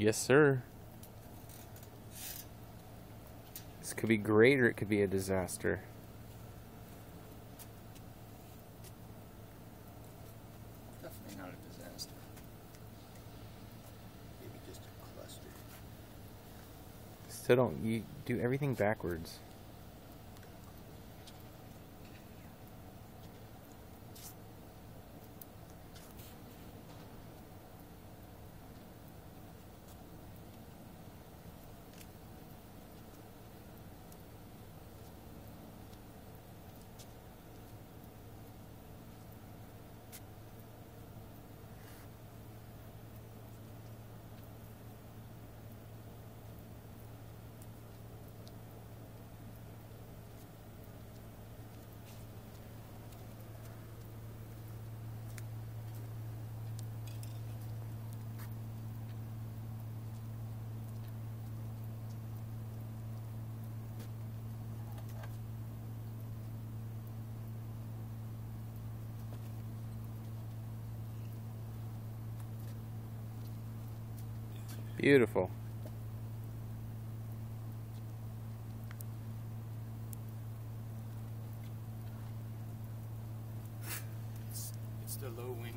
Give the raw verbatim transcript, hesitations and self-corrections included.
Yes, sir. This could be great or it could be a disaster. Definitely not a disaster. Maybe just a cluster. Still don't, you do everything backwards. Beautiful. It's, it's the low wind.